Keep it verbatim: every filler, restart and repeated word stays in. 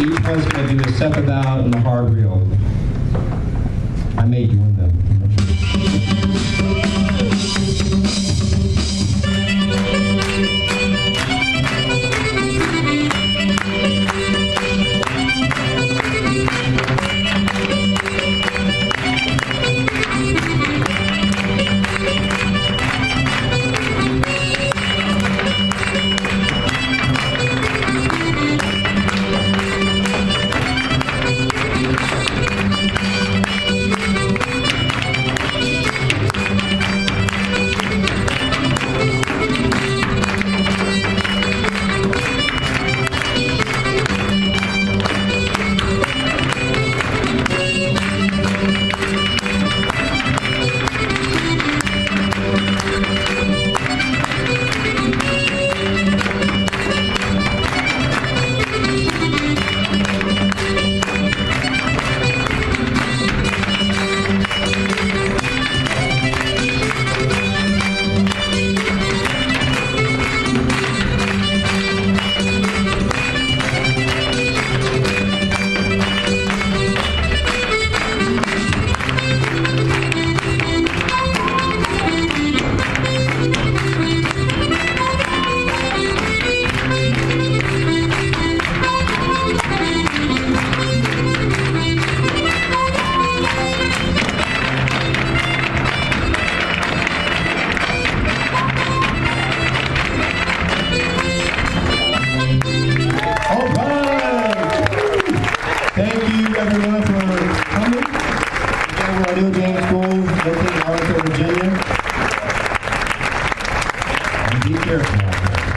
each one's going to do a step about and a hard reel. I made you one though. Be careful.